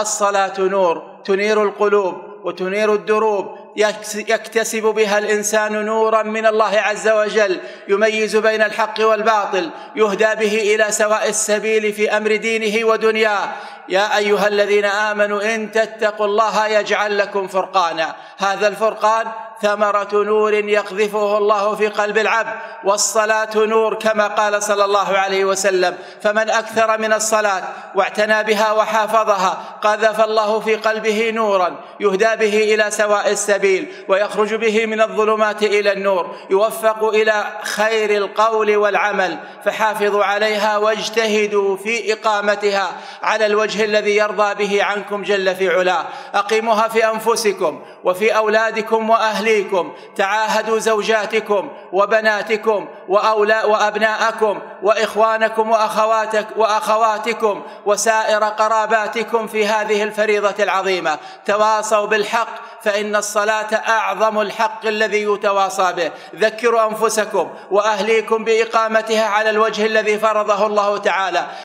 الصلاة نور تنير القلوب وتنير الدروب، يكتسب بها الإنسان نورا من الله عز وجل، يميز بين الحق والباطل، يهدى به إلى سواء السبيل في أمر دينه ودنياه. يا أيها الذين آمنوا إن تتقوا الله يجعل لكم فرقانا. هذا الفرقان ثمرة نور يقذفه الله في قلب العبد، والصلاة نور كما قال صلى الله عليه وسلم، فمن أكثر من الصلاة واعتنى بها وحافظها قذف الله في قلبه نورا يهدى به إلى سواء السبيل ويخرج به من الظلمات إلى النور، يوفق إلى خير القول والعمل. فحافظوا عليها واجتهدوا في إقامتها على الوجه الذي يرضى به عنكم جل في علاه. أقيموها في أنفسكم وفي أولادكم وأهلكم، تعاهدوا زوجاتكم وبناتكم وأبناءكم وإخوانكم وأخواتكم وسائر قراباتكم في هذه الفريضة العظيمة. تواصوا بالحق فإن الصلاة أعظم الحق الذي يتواصى به. ذكروا أنفسكم وأهليكم بإقامتها على الوجه الذي فرضه الله تعالى.